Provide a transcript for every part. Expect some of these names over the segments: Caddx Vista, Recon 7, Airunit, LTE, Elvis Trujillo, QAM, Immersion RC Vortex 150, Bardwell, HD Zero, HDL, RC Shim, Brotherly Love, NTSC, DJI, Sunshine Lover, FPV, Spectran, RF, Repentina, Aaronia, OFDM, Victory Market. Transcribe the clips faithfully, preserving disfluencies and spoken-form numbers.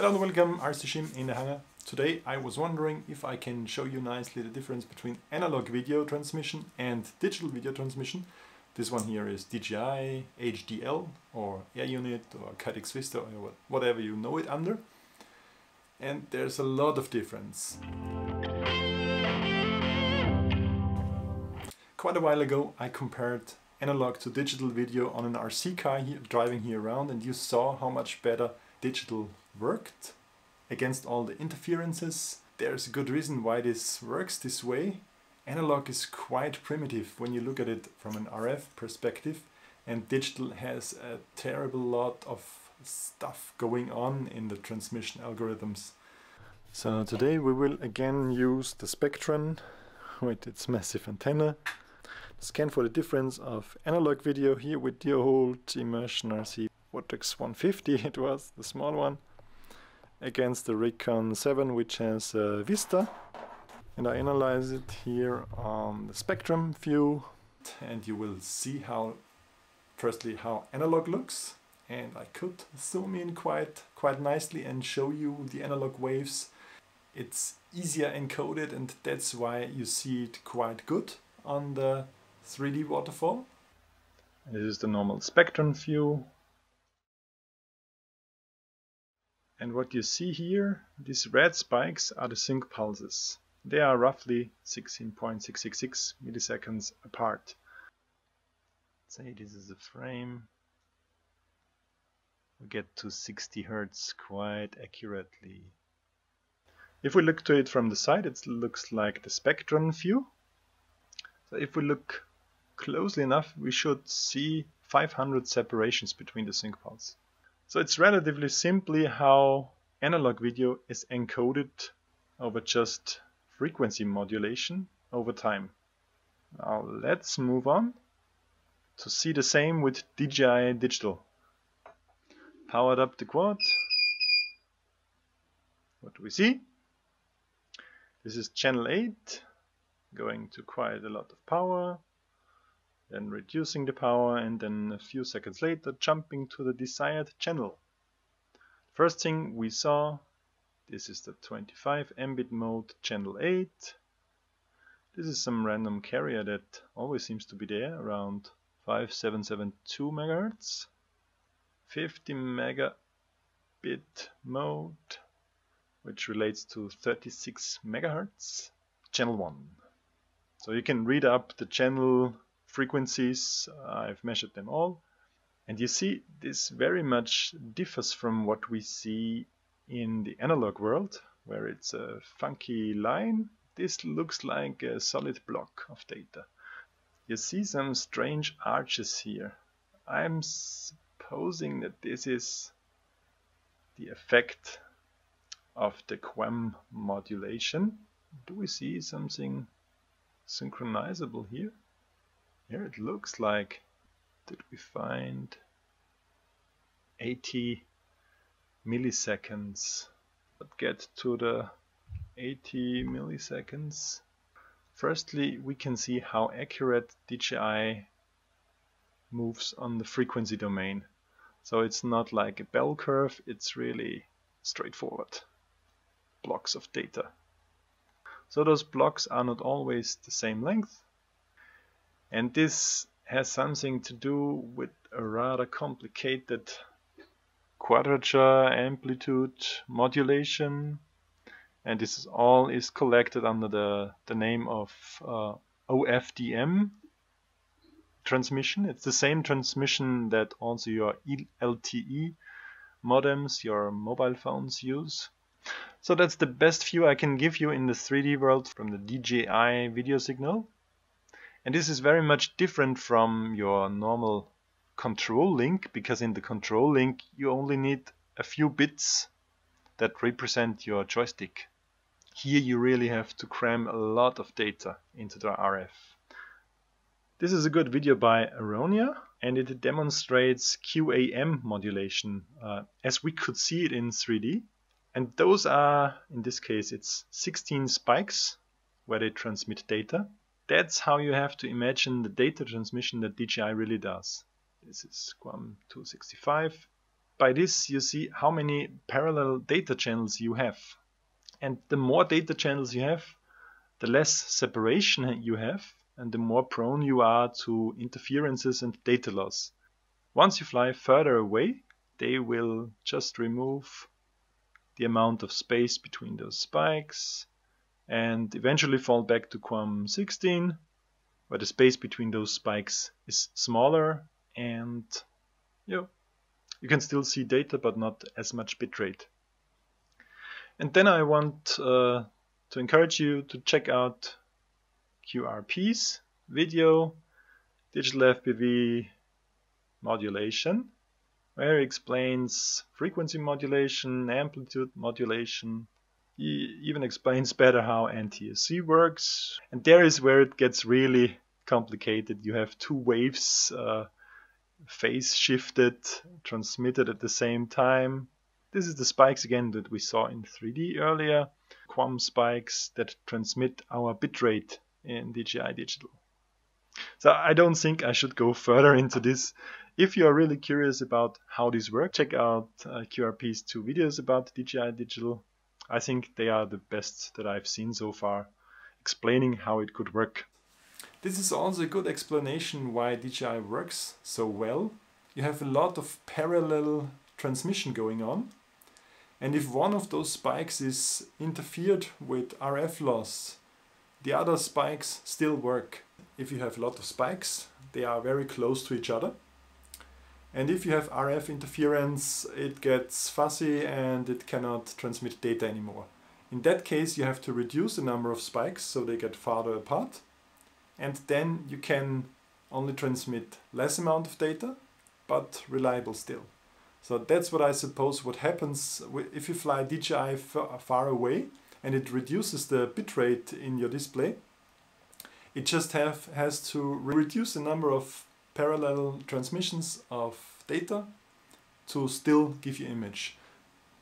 Hello and welcome, R C Shim in the hangar. Today I was wondering if I can show you nicely the difference between analog video transmission and digital video transmission. This one here is D J I, H D L or Air Unit or Caddx Vista or whatever you know it under. And there's a lot of difference. Quite a while ago I compared analog to digital video on an R C car here, driving here around, and you saw how much better digital worked against all the interferences. There's a good reason why this works this way. Analog is quite primitive when you look at it from an R F perspective, and digital has a terrible lot of stuff going on in the transmission algorithms. So today we will again use the Spectran with its massive antenna. Scan for the difference of analog video here with the old Immersion R C Vortex one fifty, it was the small one, against the Recon seven, which has uh, Vista, and I analyze it here on the spectrum view, and you will see how firstly how analog looks, and I could zoom in quite quite nicely and show you the analog waves. It's easier encoded, and that's why you see it quite good on the three D waterfall. This is the normal spectrum view. And what you see here, these red spikes are the sync pulses. They are roughly sixteen point six six six milliseconds apart. Let's say this is a frame. We get to sixty hertz quite accurately. If we look to it from the side, it looks like the Spectran view. So if we look closely enough, we should see five hundred separations between the sync pulses. So it's relatively simply how analog video is encoded over just frequency modulation over time. Now let's move on to see the same with D J I digital. Powered up the quad. What do we see? This is channel eight, going to quite a lot of power, then reducing the power, and then a few seconds later jumping to the desired channel. First thing we saw, this is the twenty-five megabit mode, channel eight. This is some random carrier that always seems to be there, around five seven seven two megahertz. fifty megabit mode, which relates to thirty-six megahertz, channel one. So you can read up the channel frequencies, I've measured them all, and you see this very much differs from what we see in the analog world, where it's a funky line. This looks like a solid block of data. You see some strange arches here. I'm supposing that this is the effect of the Q A M modulation. Do we see something synchronizable here? Here it looks like, did we find eighty milliseconds? Let's get to the eighty milliseconds. Firstly, we can see how accurate D J I moves on the frequency domain. So it's not like a bell curve, it's really straightforward blocks of data. So those blocks are not always the same length. And this has something to do with a rather complicated quadrature, amplitude, modulation, and this is all is collected under the, the name of uh, O F D M transmission. It's the same transmission that also your L T E modems, your mobile phones use. So that's the best view I can give you in the three D world from the D J I video signal. And this is very much different from your normal control link, because in the control link you only need a few bits that represent your joystick. Here you really have to cram a lot of data into the R F. This is a good video by Aaronia, and it demonstrates Q A M modulation uh, as we could see it in three D. And those are, in this case, it's sixteen spikes where they transmit data. That's how you have to imagine the data transmission that D J I really does. This is Q A M two sixty-five, by this you see how many parallel data channels you have. And the more data channels you have, the less separation you have, and the more prone you are to interferences and data loss. Once you fly further away, they will just remove the amount of space between those spikes and eventually fall back to QAM sixteen, where the space between those spikes is smaller and you know, you can still see data but not as much bitrate. And then I want uh, to encourage you to check out Q R P's video, Digital F P V Modulation, where he explains frequency modulation, amplitude modulation. He even explains better how N T S C works. And there is where it gets really complicated. You have two waves uh, phase shifted, transmitted at the same time. This is the spikes again that we saw in three D earlier. QAM spikes that transmit our bitrate in D J I Digital. So I don't think I should go further into this. If you are really curious about how this works, check out uh, Q R P's two videos about D J I Digital. I think they are the best that I've seen so far, explaining how it could work. This is also a good explanation why D J I works so well. You have a lot of parallel transmission going on. And if one of those spikes is interfered with R F loss, the other spikes still work. If you have a lot of spikes, they are very close to each other. And if you have R F interference, it gets fuzzy and it cannot transmit data anymore. In that case, you have to reduce the number of spikes so they get farther apart. And then you can only transmit less amount of data, but reliable still. So that's what I suppose what happens if you fly D J I far away and it reduces the bitrate in your display. It just have, has to reduce the number of parallel transmissions of data to still give you image,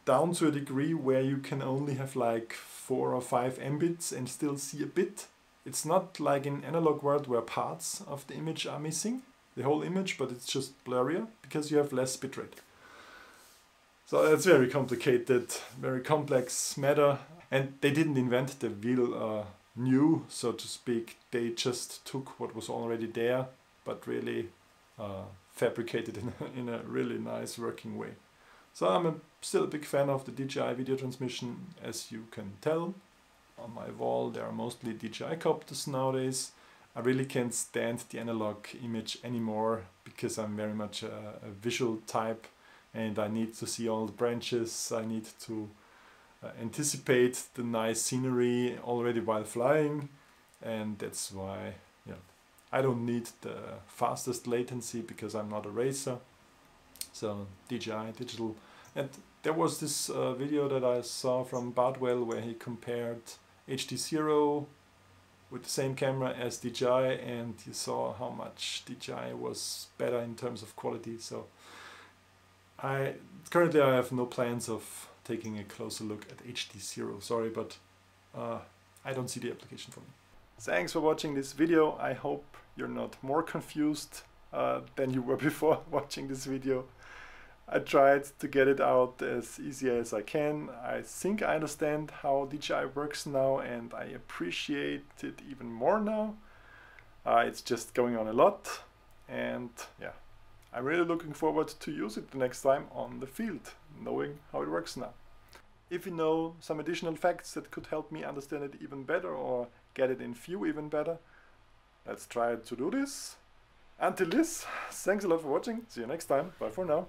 down to a degree where you can only have like four or five mbits and still see a bit. It's not like in analog world where parts of the image are missing, the whole image, but it's just blurrier because you have less bitrate. So that's very complicated, very complex matter, and they didn't invent the wheel uh, new, so to speak. They just took what was already there, but really uh, fabricated in a, in a really nice working way. So I'm a, still a big fan of the D J I video transmission, as you can tell. On my wall there are mostly D J I copters nowadays. I really can't stand the analog image anymore because I'm very much a, a visual type and I need to see all the branches, I need to uh, anticipate the nice scenery already while flying, and that's why yeah. I don't need the fastest latency because I'm not a racer. So D J I Digital. And there was this uh, video that I saw from Bardwell where he compared H D Zero with the same camera as D J I, and you saw how much D J I was better in terms of quality. So I currently I have no plans of taking a closer look at H D Zero. Sorry, but uh, I don't see the application for me. Thanks for watching this video. I hope you're not more confused uh, than you were before watching this video. I tried to get it out as easy as I can. I think I understand how D J I works now and I appreciate it even more now. Uh, it's just going on a lot, and yeah, I'm really looking forward to use it the next time on the field, knowing how it works now. If you know some additional facts that could help me understand it even better or get it in view even better, let's try to do this. Until this, thanks a lot for watching. See you next time. Bye for now.